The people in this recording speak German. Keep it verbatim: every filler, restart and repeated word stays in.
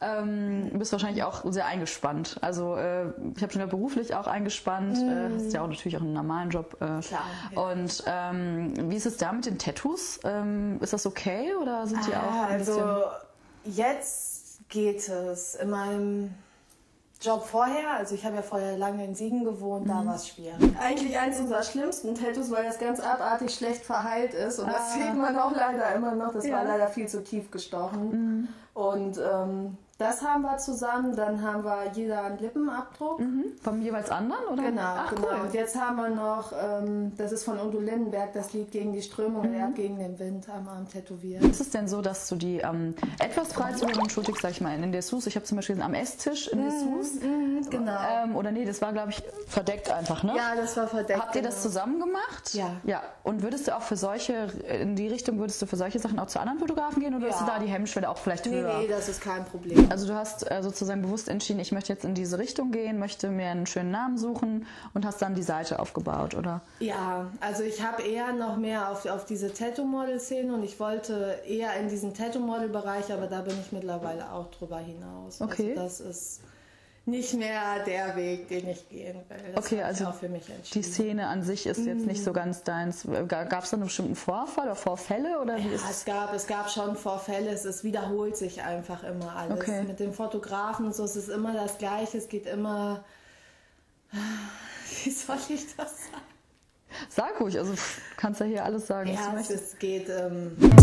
Ähm, bist wahrscheinlich auch sehr eingespannt. Also äh, ich habe schon ja beruflich auch eingespannt. Mm. Äh, hast ja auch natürlich auch einen normalen Job. Äh. Klar. Ja. Und ähm, wie ist es da mit den Tattoos? Ähm, ist das okay oder sind die ah, auch ein also bisschen... Jetzt geht es. In meinem Job vorher, also ich habe ja vorher lange in Siegen gewohnt, mhm. da war es schwierig. Eigentlich eines unserer schlimmsten Tattoos, weil das ganz abartig schlecht verheilt ist und ah. das sieht man auch leider immer noch. Das ja. war leider viel zu tief gestochen. Mhm. Und ähm, das haben wir zusammen, dann haben wir jeder einen Lippenabdruck. Mhm. Vom jeweils anderen, oder? Genau, Ach, genau. Cool. Und jetzt haben wir noch, ähm, das ist von Udo Lindenberg, das Lied gegen die Strömung, mhm. er hat gegen den Wind am Arm tätowiert. Ist es denn so, dass du die ähm, etwas frei zu hören, entschuldig, sag ich mal, in der Sousse, ich habe zum Beispiel gesehen, am Esstisch in der Sousse. Mhm, mhm, genau. Ähm, oder nee, das war, glaube ich, verdeckt einfach, ne? Ja, das war verdeckt. Habt ihr das zusammen gemacht? Ja. Ja. Und würdest du auch für solche, in die Richtung würdest du für solche Sachen auch zu anderen Fotografen gehen oder ja. ist da die Hemmschwelle auch vielleicht höher? Nee, nee, das ist kein Problem. Also du hast sozusagen bewusst entschieden, ich möchte jetzt in diese Richtung gehen, möchte mir einen schönen Namen suchen und hast dann die Seite aufgebaut, oder? Ja, also ich habe eher noch mehr auf, auf diese Tattoo-Model-Szene und ich wollte eher in diesen Tattoo-Model-Bereich, aber da bin ich mittlerweile auch drüber hinaus. Okay. Also das ist nicht mehr der Weg, den ich gehen will. Das okay, also auch für mich entschieden. Die Szene an sich ist jetzt mm. nicht so ganz deins. Gab es da einen bestimmten Vorfall oder Vorfälle? Oder wie ja, ist es, gab, es gab schon Vorfälle. Es ist, wiederholt sich einfach immer alles. Okay. Mit dem Fotografen so, es ist immer das Gleiche. Es geht immer... Wie soll ich das sagen? Sag ruhig, also kannst ja hier alles sagen. Ja, was du es möchtest. Geht... Ähm